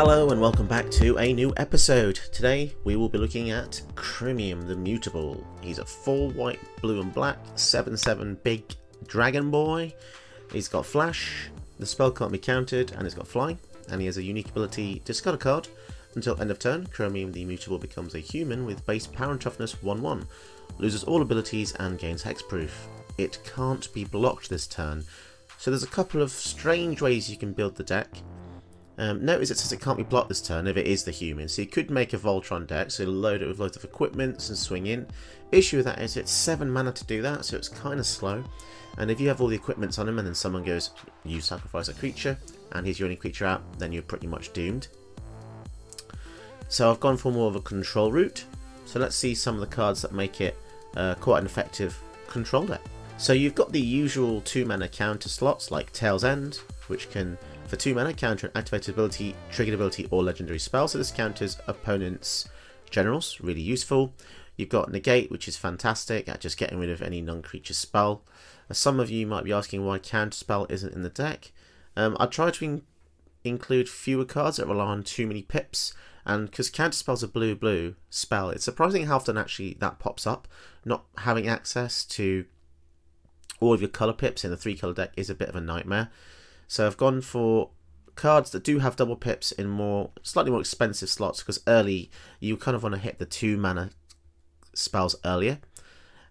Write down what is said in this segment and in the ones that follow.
Hello and welcome back to a new episode. Today we will be looking at Chromium the Mutable. He's a 4 white, blue and black, 7/7 big dragon boy. He's got flash, the spell can't be countered, and he's got flying. And he has a unique ability, discard a card. Until end of turn, Chromium the Mutable becomes a human with base power and toughness 1/1. Loses all abilities and gains hexproof. It can't be blocked this turn. So there's a couple of strange ways you can build the deck. Notice it says it can't be blocked this turn if it is the human, so you could make a Voltron deck, so you load it with loads of equipments and swing in. Issue with that is it's 7 mana to do that, so it's kind of slow, and if you have all the equipments on him and then someone goes, you sacrifice a creature, and he's your only creature out, then you're pretty much doomed. So I've gone for more of a control route, so let's see some of the cards that make it quite an effective control deck. So you've got the usual 2 mana counter slots like Tail's End, which can, for 2 mana, counter an activated ability, triggered ability or legendary spell, so this counters opponents' generals, really useful. You've got Negate, which is fantastic at just getting rid of any non-creature spell. As some of you might be asking why Counterspell isn't in the deck. I try to include fewer cards that rely on too many pips, and because Counterspell's a blue-blue spell, it's surprising how often actually that pops up. Not having access to all of your colour pips in a 3-colour deck is a bit of a nightmare. So I've gone for cards that do have double pips in more slightly more expensive slots, because early you kind of want to hit the 2 mana spells earlier.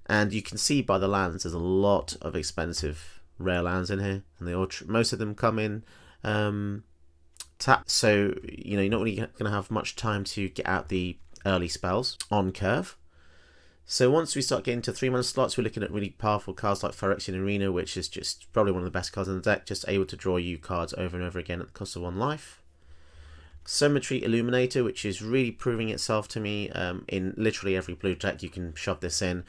And you can see by the lands there's a lot of expensive rare lands in here, and they all most of them come in tapped. So you know you're not really going to have much time to get out the early spells on curve. So once we start getting to 3 mana slots, we're looking at really powerful cards like Phyrexian Arena, which is just probably one of the best cards in the deck, just able to draw you cards over and over again at the cost of 1 life. Cemetery Illuminator, which is really proving itself to me in literally every blue deck you can shove this in,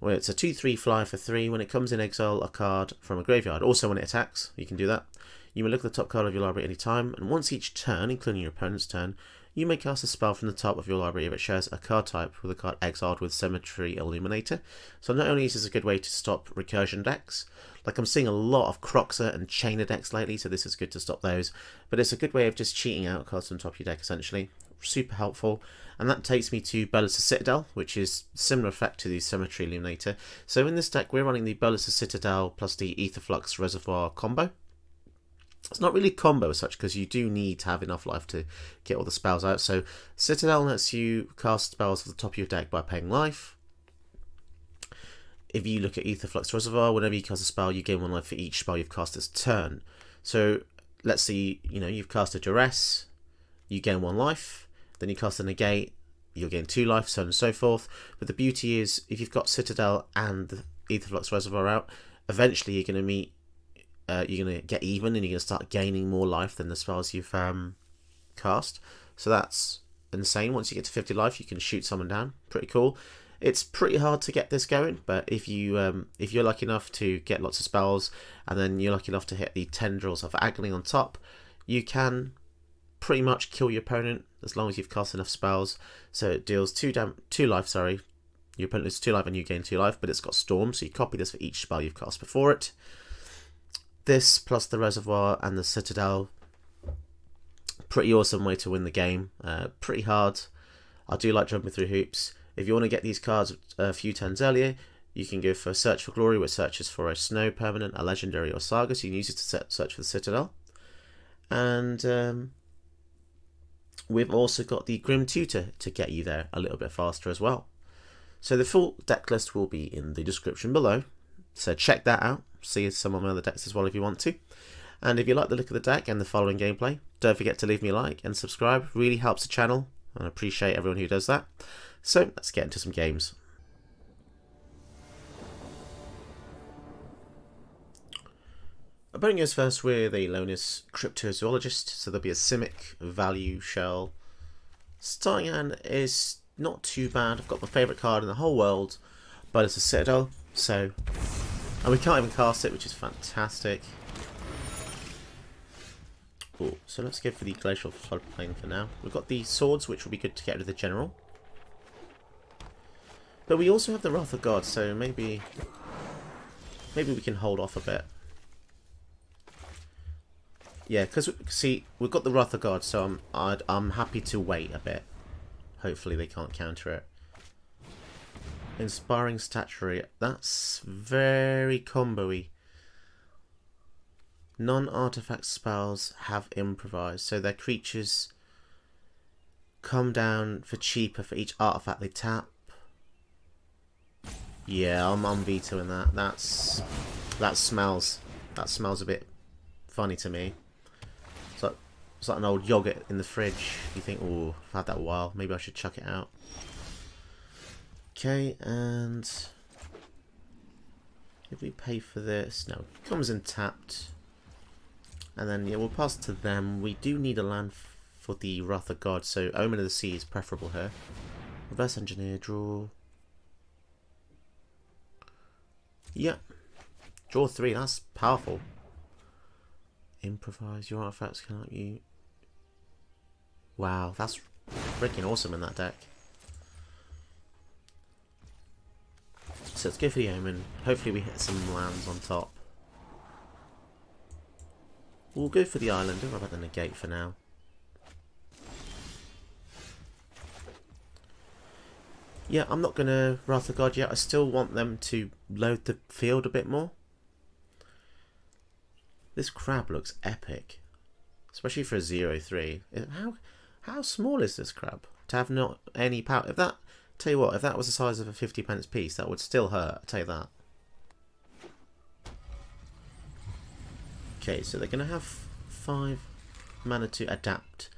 where it's a 2/3 flyer for 3. When it comes in, exile a card from a graveyard. Also when it attacks, you can do that. You may look at the top card of your library at any time, and once each turn, including your opponent's turn, you may cast a spell from the top of your library if it shares a card type with a card exiled with Cemetery Illuminator. So not only is this a good way to stop recursion decks, like I'm seeing a lot of Croxer and Chainer decks lately, so this is good to stop those, but it's a good way of just cheating out cards on top of your deck essentially. Super helpful. And that takes me to Bolas's Citadel, which is similar effect to the Cemetery Illuminator. So in this deck we're running the Bolas's Citadel plus the Aetherflux Reservoir combo. It's not really a combo as such, because you do need to have enough life to get all the spells out. So Citadel lets you cast spells from the top of your deck by paying life. If you look at Aetherflux Reservoir, whenever you cast a spell, you gain 1 life for each spell you've cast this turn. So let's see, you know, you've cast a Duress, you gain 1 life. Then you cast a Negate, you'll gain 2 life, so on and so forth. But the beauty is, if you've got Citadel and the Aetherflux Reservoir out, eventually you're going to meet you're going to get even, and you're going to start gaining more life than the spells you've cast. So that's insane. Once you get to 50 life, you can shoot someone down. Pretty cool. It's pretty hard to get this going, but if you're lucky enough to get lots of spells, and then you're lucky enough to hit the tendrils of Agony on top, you can pretty much kill your opponent as long as you've cast enough spells. So it deals 2 life, sorry. Your opponent loses 2 life and you gain 2 life, but it's got Storm, so you copy this for each spell you've cast before it. This plus the Reservoir and the Citadel, pretty awesome way to win the game. Pretty hard. I do like jumping through hoops. If you want to get these cards a few turns earlier, you can go for Search for Glory, which searches for a snow permanent, a legendary or saga, so you can use it to search for the Citadel. And we've also got the Grim Tutor to get you there a little bit faster as well. So the full deck list will be in the description below, so check that out. See some of my other decks as well if you want to. And if you like the look of the deck and the following gameplay, don't forget to leave me a like and subscribe. Really helps the channel, and I appreciate everyone who does that. So let's get into some games. Opponent goes first with a Lonis Cryptozoologist, so there'll be a Simic value shell. Starting hand is not too bad. I've got my favourite card in the whole world, but it's a Citadel, so. And we can't even cast it, which is fantastic. Ooh, so let's go for the Glacial Floodplain for now. We've got the Swords, which will be good to get rid of the General. But we also have the Wrath of God, so maybe we can hold off a bit. Yeah, because, see, we've got the Wrath of God, so I'm happy to wait a bit. Hopefully they can't counter it. Inspiring Statuary. That's very combo-y. Non-artifact spells have improvised, so their creatures come down for cheaper for each artifact they tap. Yeah, I'm vetoing that. That smells a bit funny to me. It's like an old yogurt in the fridge. You think, oh, I've had that a while. Maybe I should chuck it out. Okay, and if we pay for this, no, it comes in tapped. And then, yeah, we'll pass to them. We do need a land for the Wrath of God, so Omen of the Sea is preferable here. Reverse Engineer, draw. Yeah. Draw 3, that's powerful. Improvise, your artifacts can't you... Wow, that's freaking awesome in that deck. So let's go for the Omen. Hopefully we hit some lands on top. We'll go for the Island, don't worry about the Negate for now. Yeah, I'm not going to Wrath of God yet. I still want them to load the field a bit more. This crab looks epic. Especially for a 0-3. How small is this crab? To have not any power. If that, tell you what, if that was the size of a 50 pence piece, that would still hurt. I'll tell you that. Okay, so they're going to have 5 mana to adapt.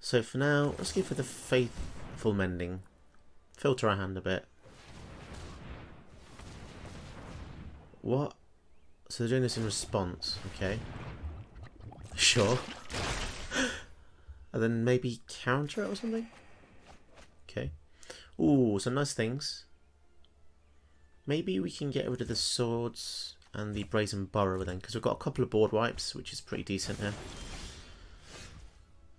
So for now, let's go for the Faithful Mending. Filter our hand a bit. What? So they're doing this in response, okay. Sure. And then maybe counter it or something? Okay. Ooh, some nice things. Maybe we can get rid of the Swords and the Brazen Burrower then, because we've got a couple of board wipes, which is pretty decent here.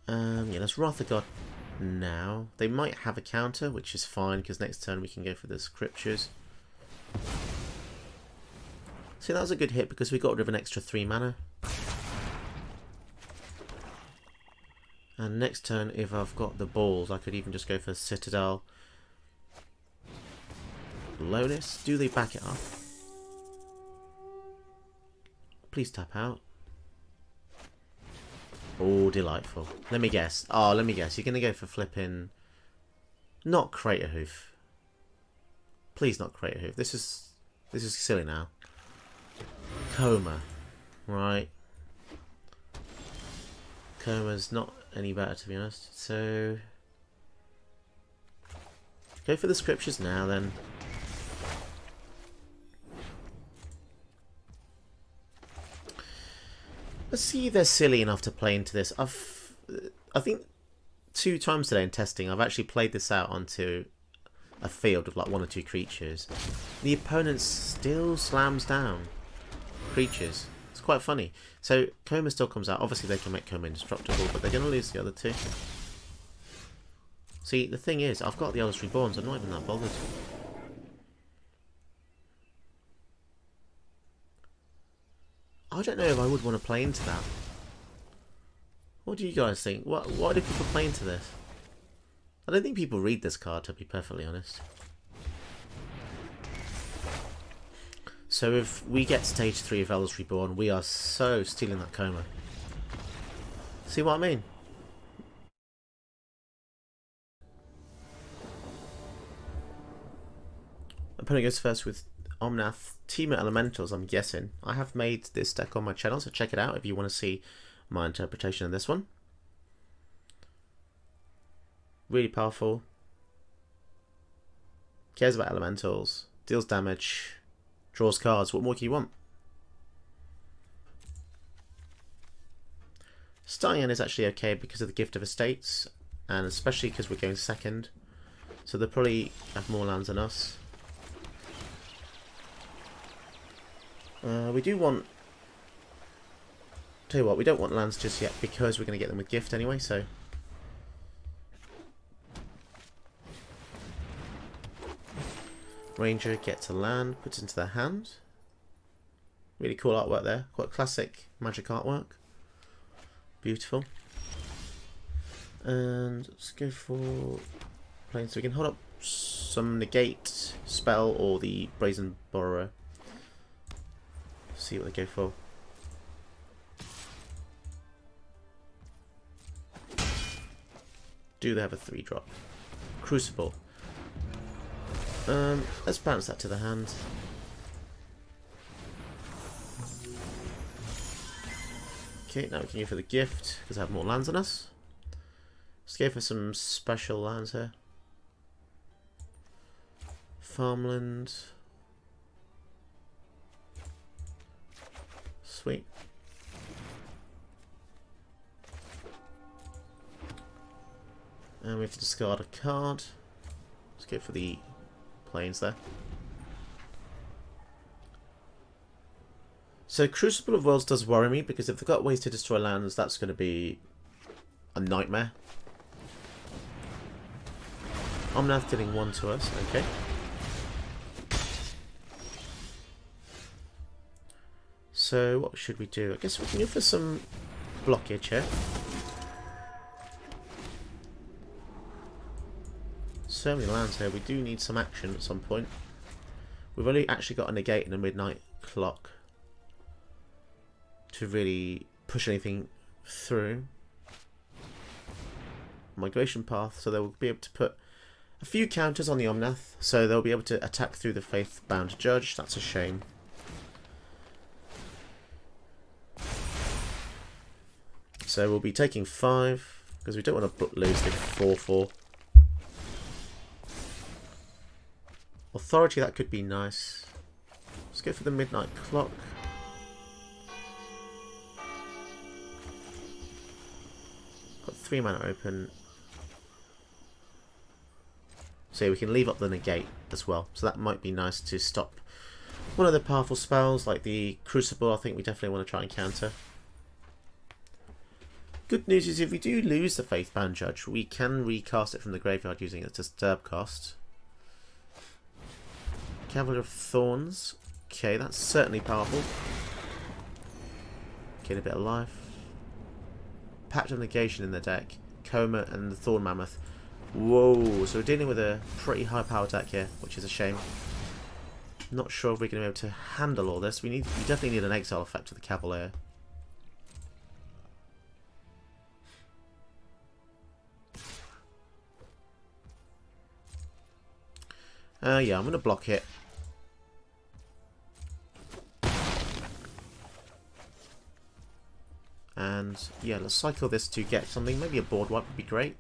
Yeah, that's Wrath of God now. They might have a counter, which is fine, because next turn we can go for the Scriptures. See, that was a good hit, because we got rid of an extra 3 mana. And next turn, if I've got the balls, I could even just go for Citadel. Lotus, do they back it up? Please tap out. Oh, delightful. Let me guess. Oh, let me guess. You're going to go for flipping... Not Craterhoof. Please not Craterhoof. This is silly now. Coma. Right. Coma's not any better, to be honest. So... Go for the Scriptures now, then. Let's see if they're silly enough to play into this. I think 2 times today in testing, I've actually played this out onto a field of like 1 or 2 creatures. The opponent still slams down creatures. It's quite funny. So Coma still comes out. Obviously they can make Coma indestructible, but they're going to lose the other 2. See, the thing is, I've got the Eldest Reborn, so I'm not even that bothered. I don't know if I would want to play into that. What do you guys think? Why do people play into this? I don't think people read this card, to be perfectly honest. So if we get stage 3 of Eldest Reborn, we are so stealing that Coma. See what I mean? Opponent goes first with Omnath, Teemo Elementals, I'm guessing. I have made this deck on my channel, so check it out if you want to see my interpretation of this one. Really powerful. Cares about Elementals. Deals damage. Draws cards. What more can you want? Starting is actually okay because of the Gift of Estates, and especially because we're going second. So they'll probably have more lands than us. We do want... Tell you what, we don't want lands just yet because we're going to get them with gift anyway, so... Ranger gets a land, puts into their hand. Really cool artwork there. Quite classic magic artwork. Beautiful. And let's go for plane, so we can hold up some negate spell or the brazen borrower. See what they go for. Do they have a 3-drop? Crucible. Let's bounce that to the hand. Okay, now we can go for the gift, because they have more lands on us. Let's go for some special lands here. Farmland. Sweet. And we have to discard a card. Let's go for the planes there. So Crucible of Worlds does worry me, because if they've got ways to destroy lands, that's going to be a nightmare. Omnath dealing 1 to us, okay. So what should we do? I guess we can go for some blockage here. So many lands here, we do need some action at some point. We've only actually got a negate and a midnight clock to really push anything through. Migration path, so they'll be able to put a few counters on the Omnath, so they'll be able to attack through the Faithbound Judge. That's a shame. So we'll be taking 5, because we don't want to lose the 4-4. Authority, that could be nice. Let's go for the Midnight Clock. Got 3 mana open. So we can leave up the negate as well. So that might be nice to stop one of the powerful spells, like the Crucible. I think we definitely want to try and counter. Good news is if we do lose the Faithbound Judge, we can recast it from the graveyard using its disturb cost. Cavalier of Thorns. Okay, that's certainly powerful. Get a bit of life. Pact of Negation in the deck. Coma and the Thorn Mammoth. Whoa, so we're dealing with a pretty high power deck here, which is a shame. Not sure if we're going to be able to handle all this. We definitely need an exile effect to the Cavalier. Yeah, I'm going to block it. And yeah, let's cycle this to get something. Maybe a board wipe would be great.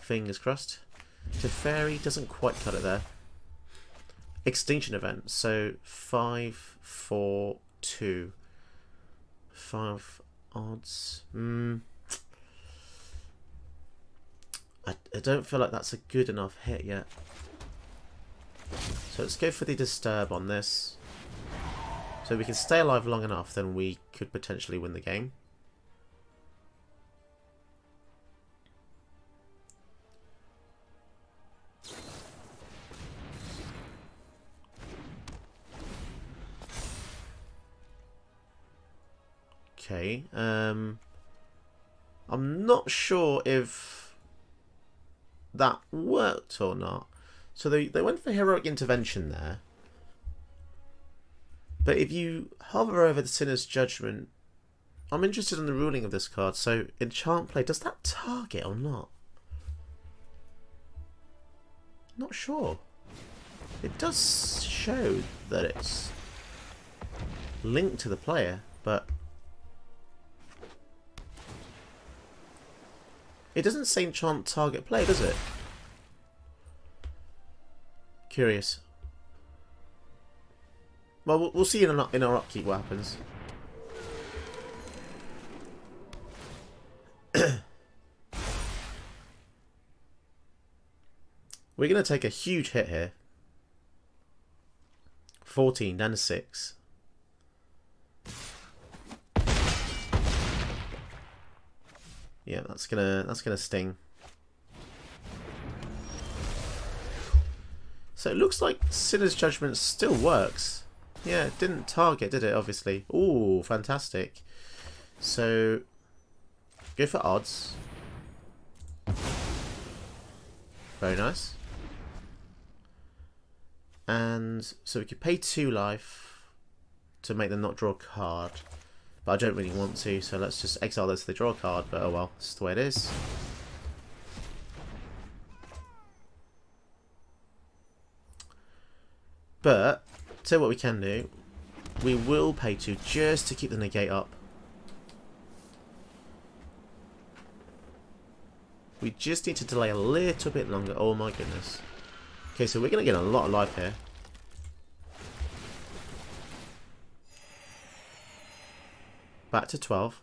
Fingers crossed. Teferi doesn't quite cut it there. Extinction event. So 5, 4, 2. 5 odds. I don't feel like that's a good enough hit yet. So let's go for the disturb on this. So if we can stay alive long enough, then we could potentially win the game. Okay, I'm not sure if that worked or not. So they went for heroic intervention there. But if you hover over the Sinner's Judgment, I'm interested in the ruling of this card. So enchant play, does that target or not? Not sure. It does show that it's linked to the player, but it doesn't say enchant target play, does it? Curious. Well, we'll see in our upkeep what happens. We're going to take a huge hit here. 14, down to 6. Yeah, that's gonna sting. So it looks like Sinner's Judgment still works. Yeah, it didn't target, did it, obviously? Ooh, fantastic. So Go for odds. Very nice. And so we could pay 2 life to make them not draw a card. But I don't really want to, so let's just exile those so they draw a card. But oh well, this is the way it is. But, so what we can do, we will pay 2 just to keep the negate up. We just need to delay a little bit longer. Oh my goodness. Okay, so we're going to get a lot of life here. Back to 12.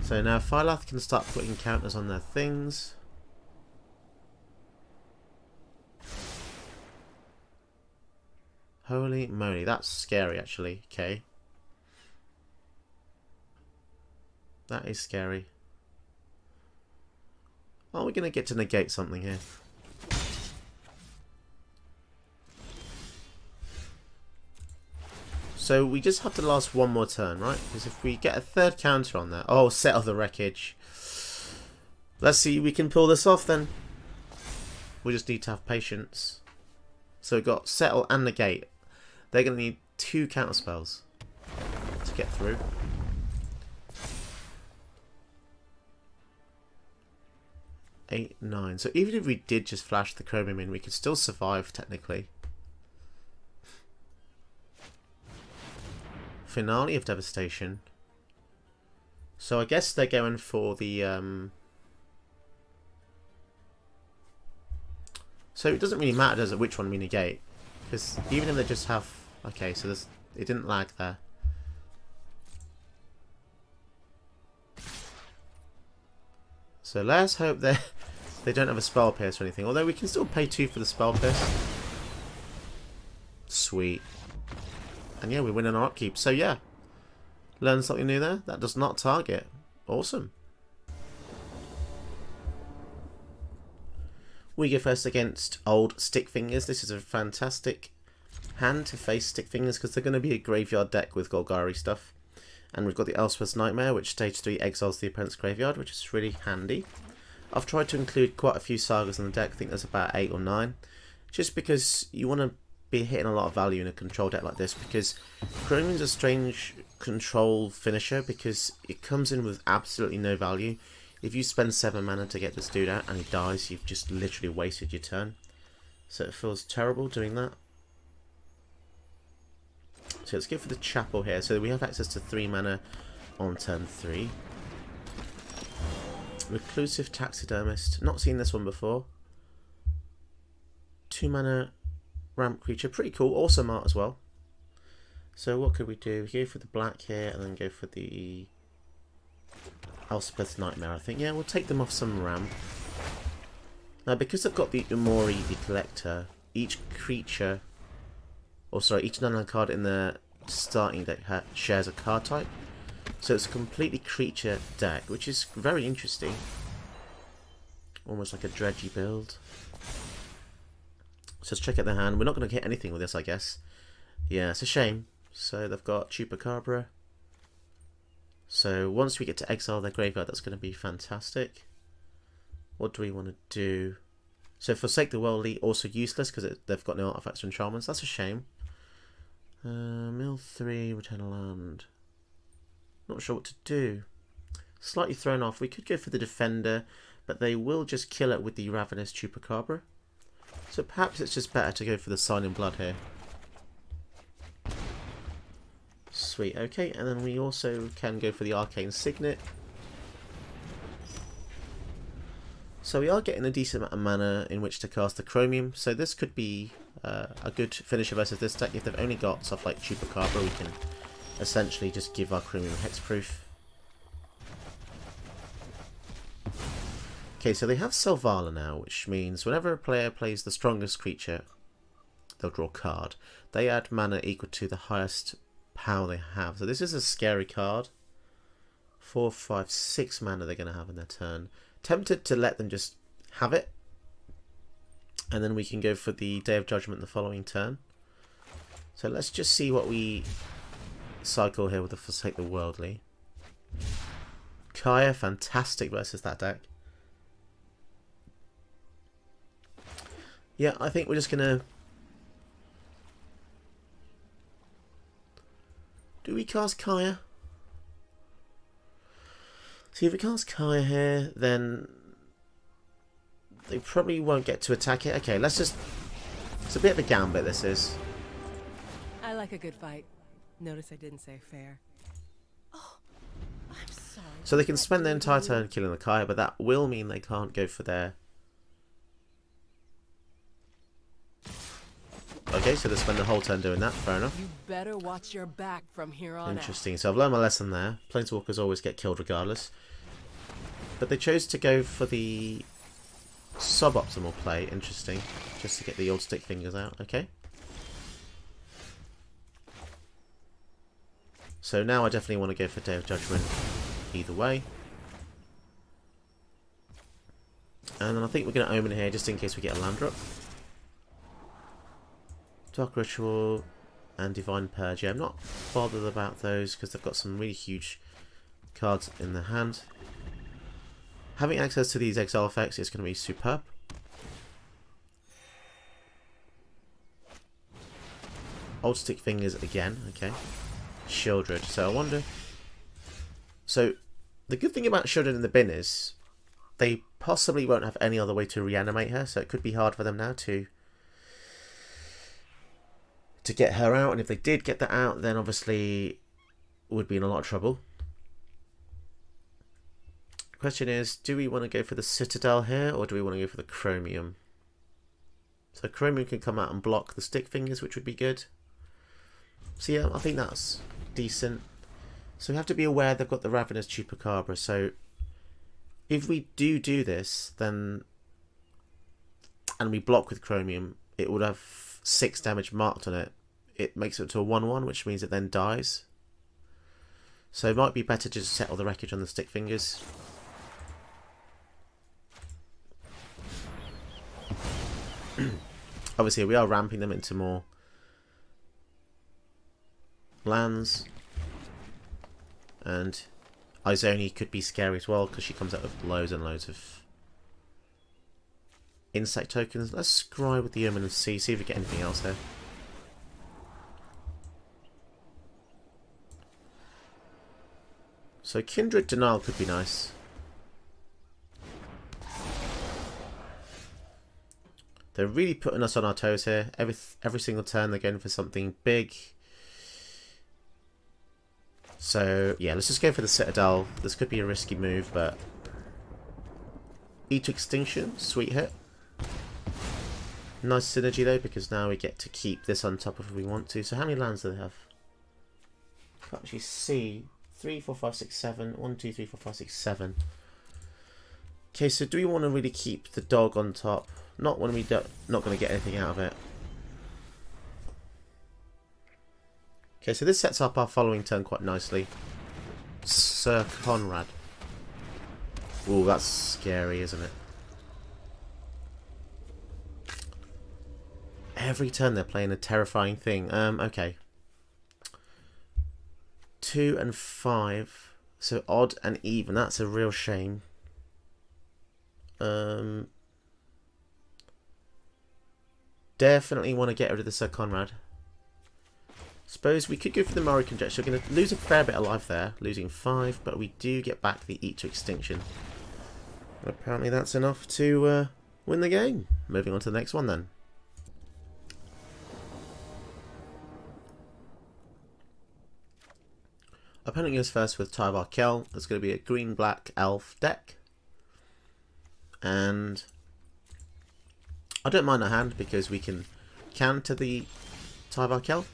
So now Phylath can start putting counters on their things. Holy moly, that's scary actually. Okay. That is scary. Are we going to get to negate something here? So we just have to last one more turn, right? Because if we get a third counter on that... Oh, Settle the Wreckage. Let's see if we can pull this off then. We just need to have patience. So we've got Settle and Negate. They're going to need 2 counter spells to get through. Eight, 9. So even if we did just flash the chromium in, we could still survive technically. Finale of Devastation. So I guess they're going for the... So it doesn't really matter, does it, which one we negate? Because even if they just have... Okay, so there's... it didn't lag there. So let's hope that they don't have a Spell Pierce or anything. Although we can still pay 2 for the Spell Pierce. Sweet. And yeah, we win on our upkeep. So yeah, learn something new there. That does not target. Awesome. We go first against old Stickfingers. This is a fantastic hand to face Stickfingers because they're going to be a graveyard deck with Golgari stuff. And we've got the Elspeth's Nightmare, which stage 3 exiles the opponent's graveyard, which is really handy. I've tried to include quite a few sagas in the deck. I think there's about 8 or 9. Just because you want to be hitting a lot of value in a control deck like this, because Chromium's a strange control finisher because it comes in with absolutely no value. If you spend 7 mana to get this dude out and he dies, you've just literally wasted your turn. So it feels terrible doing that. So let's go for the chapel here. So we have access to 3 mana on turn 3. Reclusive Taxidermist. Not seen this one before. 2 mana ramp creature. Pretty cool. Also art as well. So what could we do? We go for the black here and then go for the Elspeth's Nightmare, I think. Yeah, we'll take them off some ramp. Now because I've got the Umori, the Collector, each creature... Oh, sorry, each non-land card in the starting deck shares a card type. So it's a completely creature deck, which is very interesting. Almost like a dredgy build. So let's check out the hand. We're not going to hit anything with this, I guess. Yeah, it's a shame. So they've got Chupacabra. So once we get to exile their graveyard, that's going to be fantastic. What do we want to do? So Forsake the Worldly, also useless because they've got no artifacts or enchantments. That's a shame. Mill 3, return a land. Not sure what to do. Slightly thrown off. We could go for the Defender, but they will just kill it with the Ravenous Chupacabra. So perhaps it's just better to go for the Sign in Blood here. Sweet, okay. And then we also can go for the Arcane Signet. So we are getting a decent amount of mana in which to cast the Chromium. So this could be a good finisher versus this deck. If they've only got stuff like Chupacabra, we can essentially just give our Chromium hexproof. Okay, so they have Selvala now, which means whenever a player plays the strongest creature, they'll draw a card. They add mana equal to the highest power they have. So this is a scary card. 4, 5, 6 mana they're going to have in their turn. Tempted to let them just have it, and then we can go for the Day of Judgment the following turn. So let's just see what we cycle here with the Forsake the Worldly. Kaya, fantastic versus that deck. Yeah, I think we're just gonna... Do we cast Kaya? See, if we cast Kaya here, then they probably won't get to attack it. Okay, let's just... It's a bit of a gambit, this is. I like a good fight. Notice I didn't say fair. Oh, I'm sorry. So they can spend their entire turn killing the Kaya, but that will mean they can't go for their... Okay, so they spend the whole turn doing that. Fair enough. You better watch your back from here on. Interesting. Out. So I've learned my lesson there. Planeswalkers always get killed regardless. But they chose to go for the suboptimal play. Interesting. Just to get the old stick fingers out. Okay. So now I definitely want to go for Day of Judgment either way. And then I think we're going to Omen here just in case we get a land drop. Dark Ritual and Divine Purge. Yeah, I'm not bothered about those because they've got some really huge cards in their hand. Having access to these exile effects is going to be superb. Old Stick Fingers again, okay. Shieldred, so I wonder... So, the good thing about Shieldred in the bin is they possibly won't have any other way to reanimate her, so it could be hard for them now to get her out, and if they did get that out, then obviously would be in a lot of trouble. The question is, do we want to go for the Citadel here, or do we want to go for the Chromium? So Chromium can come out and block the stick fingers, which would be good. So yeah, I think that's decent. So we have to be aware they've got the Ravenous Chupacabra, so if we do this, then and we block with Chromium, it would have 6 damage marked on it. It makes it to a 1/1, which means it then dies. So it might be better to just settle the wreckage on the stick fingers. Obviously, we are ramping them into more lands, and Izoni could be scary as well because she comes out with loads and loads of insect tokens. Let's scry with the Omen and see if we get anything else there. So Kindred Denial could be nice. They're really putting us on our toes here. Every single turn they're going for something big. So yeah, let's just go for the Citadel. This could be a risky move, but Eat to Extinction, sweet hit. Nice synergy though, because now we get to keep this on top if we want to. So how many lands do they have? I can't actually see. 3, 4, 5, 6, 7. 1, 2, 3, 4, 5, 6, 7. Okay, so do we want to really keep the dog on top? Not when we don't, not going to get anything out of it. Okay, so this sets up our following turn quite nicely. Sir Conrad. Ooh, that's scary, isn't it? Every turn they're playing a terrifying thing. Okay. 2 and 5. So odd and even. That's a real shame. Definitely want to get rid of the Sir Conrad. Suppose we could go for the Murray Conjecture. We're going to lose a fair bit of life there. Losing 5. But we do get back the Eat to Extinction. And apparently that's enough to win the game. Moving on to the next one then. Opponent goes first with Tyvar Kel. It's going to be a green-black elf deck. And I don't mind our hand because we can counter the Tyvar Kel.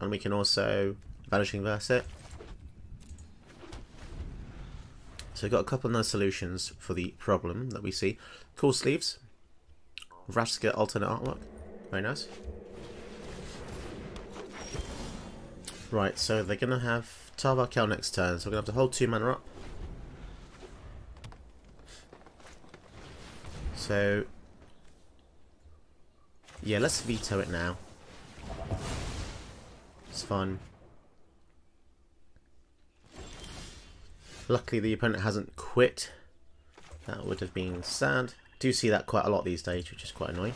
And we can also Vanishing Verse it. So we've got a couple of nice solutions for the problem that we see. Cool sleeves. Vraska alternate artwork. Very nice. Right, so they're going to have Tyvar Kel next turn, so we're going to have to hold 2 mana up. So, yeah, let's veto it now. It's fine. Luckily the opponent hasn't quit. That would have been sad. Do see that quite a lot these days, which is quite annoying.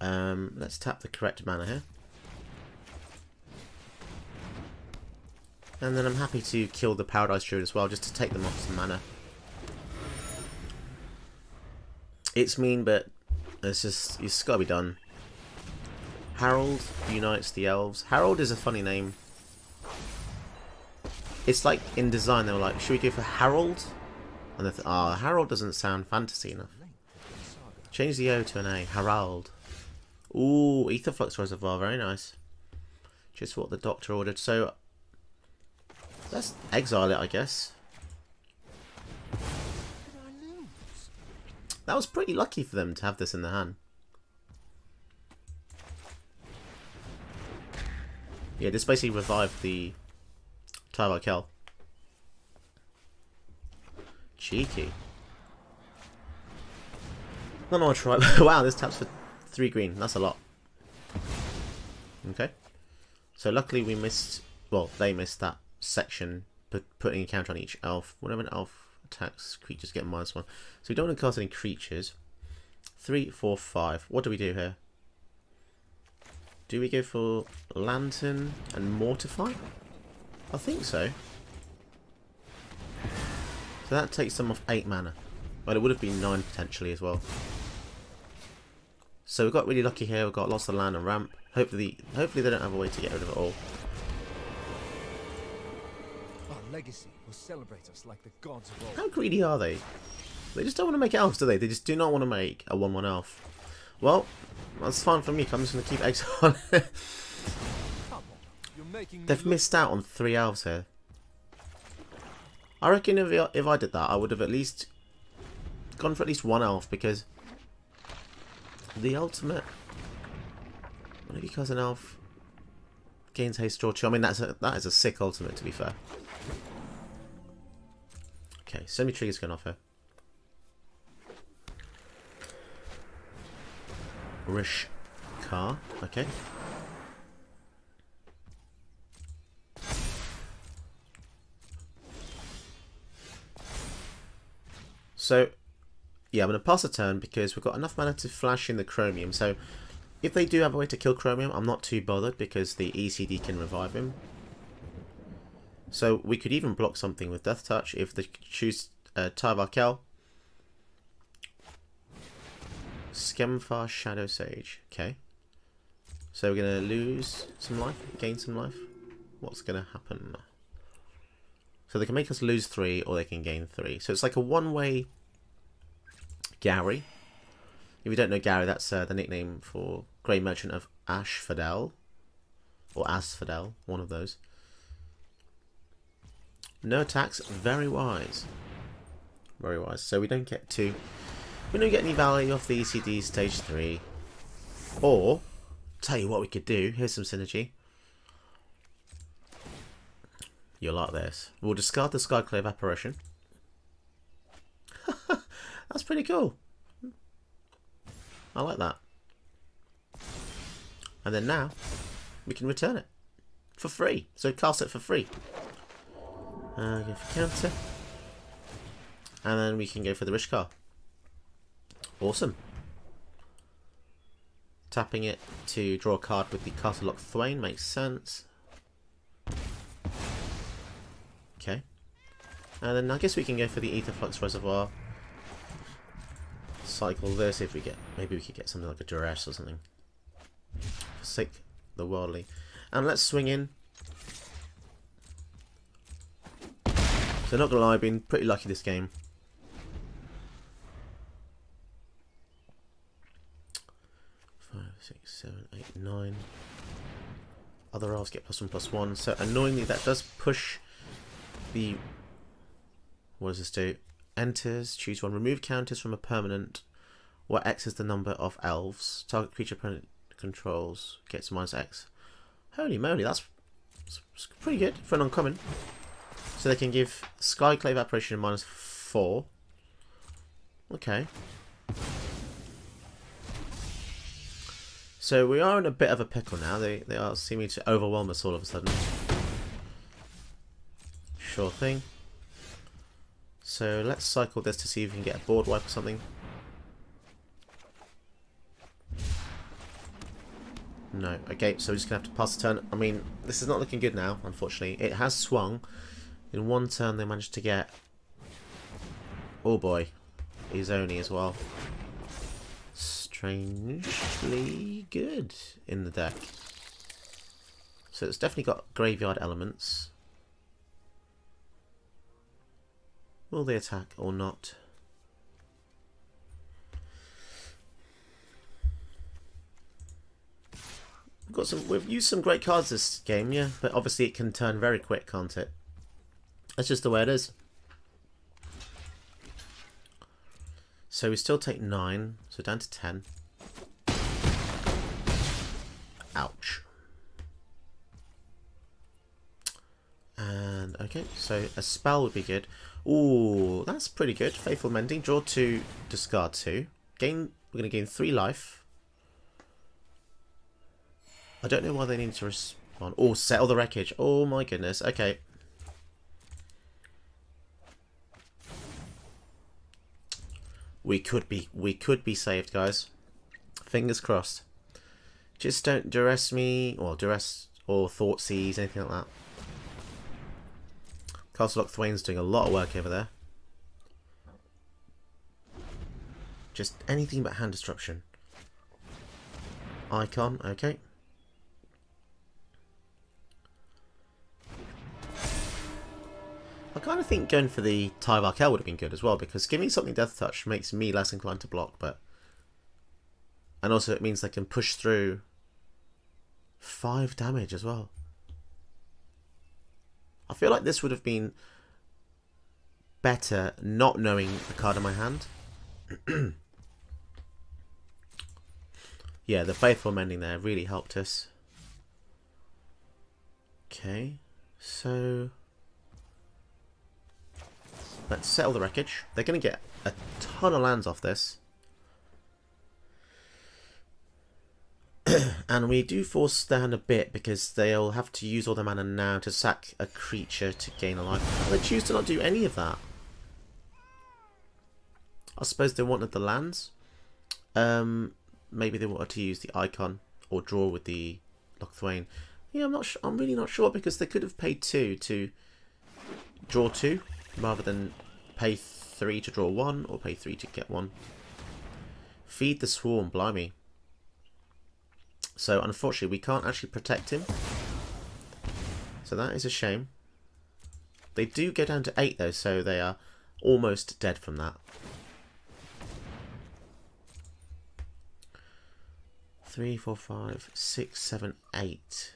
Let's tap the correct mana here. And then I'm happy to kill the Paradise Druid as well, just to take them off some mana. It's mean, but it's gotta be done. Harold unites the elves. Harold is a funny name. It's like in design they were like, should we go for Harold? And they thought, ah, Harold doesn't sound fantasy enough. Change the O to an A. Harold. Ooh, Aetherflux Reservoir, very nice. Just what the doctor ordered. So let's exile it, I guess. That was pretty lucky for them to have this in their hand. Yeah, this basically revived the Tyvarkel. Cheeky. Not on a try. Wow, this taps for 3 green. That's a lot. Okay. So luckily we missed. Well, they missed that section, but putting a counter on each elf. Whenever an elf attacks, creatures get -1. So we don't want to cast any creatures. 3, 4, 5. What do we do here? Do we go for Lantern and Mortify? I think so. So that takes them off 8 mana. Well, it would have been 9 potentially as well. So we got really lucky here. We've got lots of land and ramp. Hopefully they don't have a way to get rid of it all. Our legacy will celebrate us like the gods of old. How greedy are they? They just don't want to make elves, do they? They just do not want to make a 1/1 elf. Well, that's fine for me. I'm just going to keep exiling. They've missed out on 3 elves here. I reckon if I did that, I would have at least gone for at least 1 elf, because the ultimate, what if you cast an elf, gains haste, draw 2. I mean, that is a sick ultimate, to be fair. Okay, so many triggers going off here. Rishkar, okay. So, yeah, I'm going to pass a turn because we've got enough mana to flash in the Chromium. So, if they do have a way to kill Chromium, I'm not too bothered because the ECD can revive him. So, we could even block something with Death Touch if they choose Tyvarkel. Skemfar Shadow Sage. Okay. So, we're going to lose some life, gain some life. What's going to happen? So, they can make us lose 3 or they can gain 3. So, it's like a one-way Gary. If you don't know Gary, that's the nickname for Grey Merchant of Ashfadel. Or Asphodel, one of those. No attacks, very wise. Very wise. So we don't get any value off the ECD stage 3. Or, tell you what we could do, here's some synergy. You'll like this. We'll discard the Skyclave Apparition. That's pretty cool. I like that. And then now, we can return it. For free. So cast it for free. Go for counter. And then we can go for the Rishkar. Awesome. Tapping it to draw a card with the Carterlock Thwain makes sense. Okay. And then I guess we can go for the Aetherflux Reservoir. Cycle this if we get, maybe we could get something like a Duress or something. Forsake the Worldly. And let's swing in. So not gonna lie, I've been pretty lucky this game. Five, six, seven, eight, 9. Other elves get +1/+1. So annoyingly that does push the, what does this do? Enters, choose 1, remove counters from a permanent, where X is the number of elves. Target creature opponent controls gets -X. Holy moly, that's pretty good for an uncommon. So they can give Skyclave Apparition -4. Okay. So we are in a bit of a pickle now. They are seeming to overwhelm us all of a sudden. sure thing. So let's cycle this to see if we can get a board wipe or something. No, okay, so we're just going to have to pass the turn. I mean, this is not looking good now, unfortunately. It has swung. In one turn they managed to get... Oh boy. Izoni as well. Strangely good in the deck. So it's definitely got graveyard elements. Will they attack or not? We've used some great cards this game, yeah, but obviously it can turn very quick, can't it? That's just the way it is. So we still take 9, so down to 10. Ouch. And okay, so a spell would be good. Ooh, that's pretty good. Faithful Mending, draw 2, discard 2. We're going to gain 3 life. I don't know why they need to respond. Oh, Settle the Wreckage. Oh my goodness. Okay. We could be saved, guys. Fingers crossed. Just don't duress me or duress or thought seize, anything like that. Castle Lock Thwain's doing a lot of work over there. Just anything but hand disruption. Icon, okay. I kind of think going for the Tithe Arkel would have been good as well, because giving something Death Touch makes me less inclined to block, but... And also it means I can push through 5 damage as well. I feel like this would have been better not knowing the card in my hand. Yeah, the Faithful Mending there really helped us. Okay, so... Let's Settle the Wreckage. They're going to get a ton of lands off this. And we do force their hand a bit because they'll have to use all their mana now to sack a creature to gain a life. They choose to not do any of that. I suppose they wanted the lands. Maybe they wanted to use the icon or draw with the Lock Thwain. Yeah, I'm really not sure, because they could have paid 2 to draw 2. Rather than pay 3 to draw 1, or pay 3 to get 1. Feed the Swarm, blimey. So unfortunately we can't actually protect him. So that is a shame. They do go down to 8 though, so they are almost dead from that. 3, 4, 5, 6, 7, 8.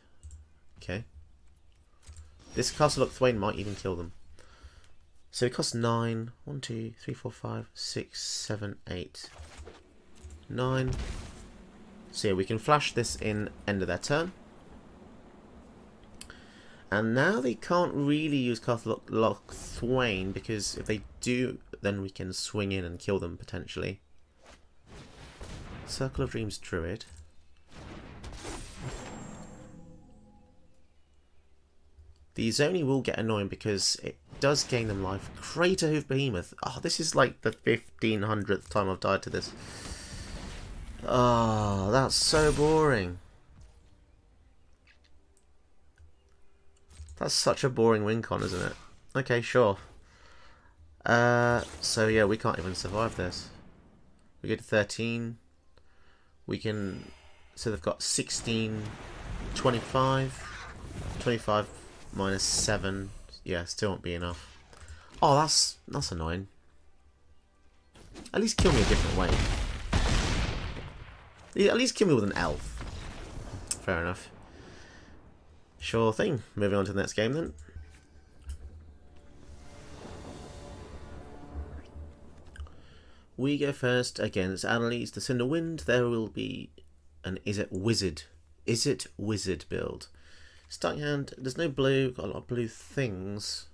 Okay. This Castle Lock Thwain might even kill them. So it costs 9. 1, 2, 3, 4, 5, 6, 7, 8. 9. So yeah, we can flash this in end of their turn. And now they can't really use Castle Lock Thwain, because if they do, then we can swing in and kill them potentially. Circle of Dreams Druid. The Izoni will get annoying because it does gain them life. Craterhoof Behemoth. Oh, this is like the 1500th time I've died to this. Oh, that's so boring. That's such a boring win con, isn't it? Okay, sure. So yeah, we can't even survive this. We go to 13. We can... So they've got 16, 25, 25... Minus 7. Yeah, still won't be enough. Oh, that's annoying. At least kill me a different way. At least kill me with an elf. Fair enough. Sure thing. Moving on to the next game then. We go first against Annalise the Cinderwind. There will be an Is It Wizard build. Starting hand, there's no blue, got a lot of blue things.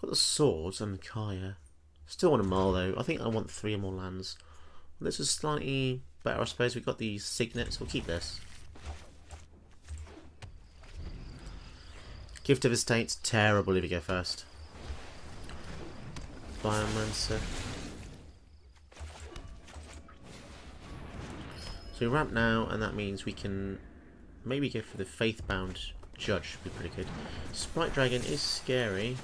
Got the Swords and Kaya. Still want a mile though, I think I want 3 more lands. This is slightly better, I suppose. We've got the Signet, so we'll keep this. Gift of Estates, terrible if you go first. Biomancer. So we ramp now, and that means we can maybe go for the Faithbound Judge, should be pretty good. Sprite Dragon is scary.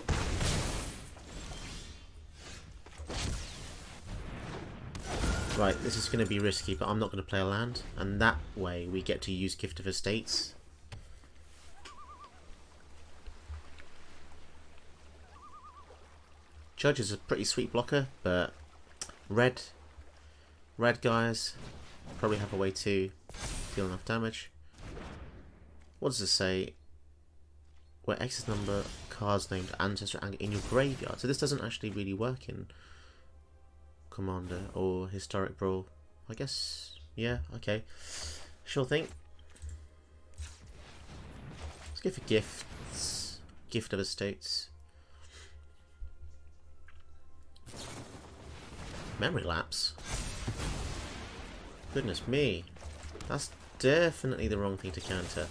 Right, this is going to be risky, but I'm not going to play a land, and that way we get to use Gift of Estates. Judge is a pretty sweet blocker, but red guys probably have a way to deal enough damage. What does it say? Where X is number cards named Ancestor Anger in your graveyard. So this doesn't actually really work in Commander or Historic Brawl, I guess. Yeah, okay, sure thing. Let's go for gifts. Gift of Estates. Memory lapse. Goodness me, that's definitely the wrong thing to counter.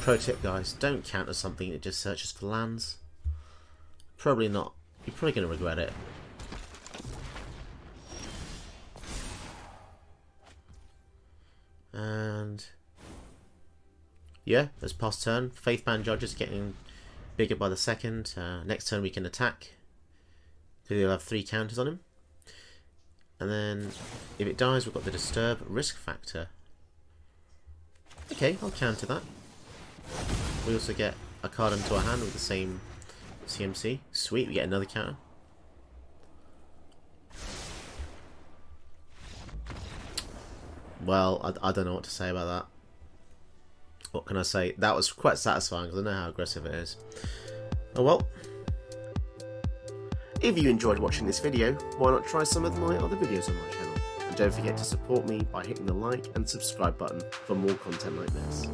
Pro tip guys, don't counter something that just searches for lands. Probably not. You're probably going to regret it. And yeah, that's past turn. Faithbound Judge is getting bigger by the second. Next turn we can attack, because he'll have 3 counters on him. And then if it dies, we've got the Disturb Risk Factor. Okay, I'll counter that. We also get a card into our hand with the same CMC. Sweet, we get another counter. Well, I don't know what to say about that. What can I say? That was quite satisfying because I know how aggressive it is. Oh well. If you enjoyed watching this video, why not try some of my other videos on my channel? And don't forget to support me by hitting the like and subscribe button for more content like this.